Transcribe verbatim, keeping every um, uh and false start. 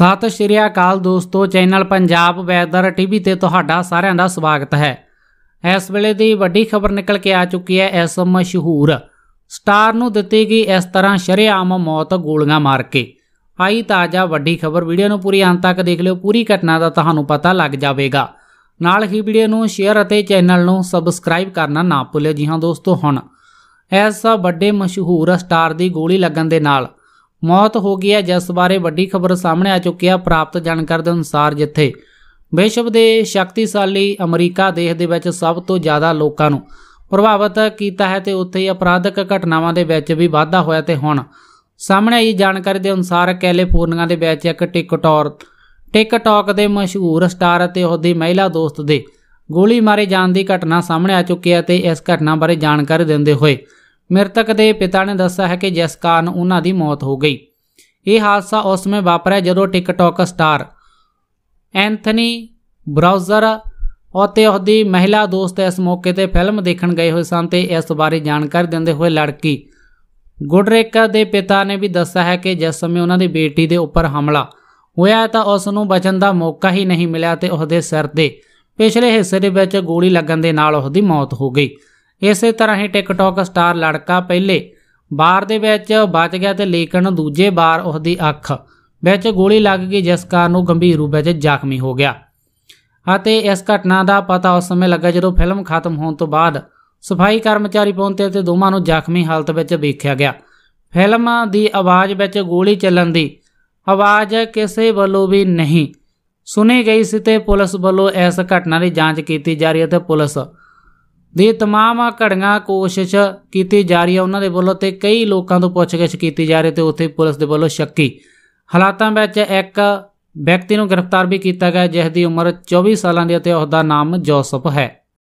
ਸਤਿ ਸ਼੍ਰੀ ਅਕਾਲ ਦੋਸਤੋ, channel Punjab weather TV ਤੇ ਤੁਹਾਡਾ ਸਾਰਿਆਂ ਦਾ ਸਵਾਗਤ ਹੈ। ਇਸ ਵੇਲੇ ਦੀ ਵੱਡੀ ਖਬਰ ਨਿਕਲ ਕੇ ਆ ਚੁੱਕੀ ਹੈ। ਇਸ ਮਸ਼ਹੂਰ ਸਟਾਰ ਨੂੰ ਦਿੱਤੀ ਗਈ ਇਸ ਤਰ੍ਹਾਂ ਸ਼ਰੇਆਮ ਮੌਤ ਗੋਲੀਆਂ ਮਾਰ ਕੇ। ਆਈ ਤਾਜ਼ਾ ਵੱਡੀ ਖਬਰ, ਵੀਡੀਓ ਨੂੰ ਪੂਰੀ ਅੰਤ ਤੱਕ ਦੇਖ ਲਿਓ, ਪੂਰੀ ਘਟਨਾ ਦਾ ਤੁਹਾਨੂੰ ਪਤਾ ਲੱਗ ਜਾਵੇਗਾ। ਨਾਲ ਹੀ ਵੀਡੀਓ ਨੂੰ ਸ਼ੇਅਰ ਅਤੇ ਚੈਨਲ ਨੂੰ ਸਬਸਕ੍ਰਾਈਬ ਕਰਨਾ ਨਾ ਭੁੱਲਿਓ। ਜੀ ਹਾਂ ਦੋਸਤੋ, ਹੁਣ ਇਸ ਵੱਡੇ ਮਸ਼ਹੂਰ ਸਟਾਰ ਦੀ ਗੋਲੀ ਲੱਗਣ ਦੇ ਨਾਲ मौत हो गई है, जिस बारे बड़ी खबर सामने आ चुकी है। प्राप्त जानकारी के अनुसार जिथे विश्व के शक्तिशाली अमरीका देश दे विच सब तो ज़्यादा लोगों को प्रभावित किया है तो उत्थे अपराधिक घटनावां दे विच भी वाधा होया ते हुण सामने आई जानकारी के अनुसार कैलीफोर्निया दे विच इक टिकटॉक टिकटॉक के मशहूर स्टार ते उसदी महिला दोस्त दे गोली मारे जाने की घटना सामने आ चुकी है। तो इस घटना बारे जानकारी देंदे हुए मृतक के पिता ने दसा है कि जिस कारण उन्हां दी मौत हो गई। ये हादसा उस समय वापरिया जदों टिकटॉक स्टार एंथनी ब्राउज़र और उसदी महिला दोस्त इस मौके पर फिल्म देखण गए हुए सन। तो इस बारे जानकारी देंदे हुए लड़की गुडरेक के पिता ने भी दसा है कि जिस समय उन्हां दी बेटी के उपर हमला होया तो उसनूं बचण का मौका ही नहीं मिला तो उसदे सिर के पिछले हिस्से दे विच गोली लगन दे नाल उसदी मौत हो गई। इस तरह ही टिकटॉक स्टार लड़का पहले बार दे विच बच गया तो लेकिन दूजे बार उसकी अख विच गोली लग गई, जिस कारण वह गंभीर रूप में जख्मी हो गया। अते इस घटना का पता उस समय लगा जदों फिल्म खत्म होने तो बाद सफाई कर्मचारी पहुंचे तो दोवां नूं जख्मी हालत में वेख्या गया। फिल्म की आवाज़ में गोली चलन की आवाज़ किसी वालों भी नहीं सुनी गई सी ते पुलिस वालों इस घटना की जाँच की जा रही है। पुलिस दी तमाम घड़ियाँ कोशिश की जा रही है उन्होंने वालों, तो कई लोगों तो पुछगिछ की जा रही है। तो उत्थे पुलिस के वालों शक्की हालातों में एक व्यक्ति को गिरफ्तार भी किया गया, जिसकी उम्र चौबीस साल की है, उसका नाम जोसेफ है।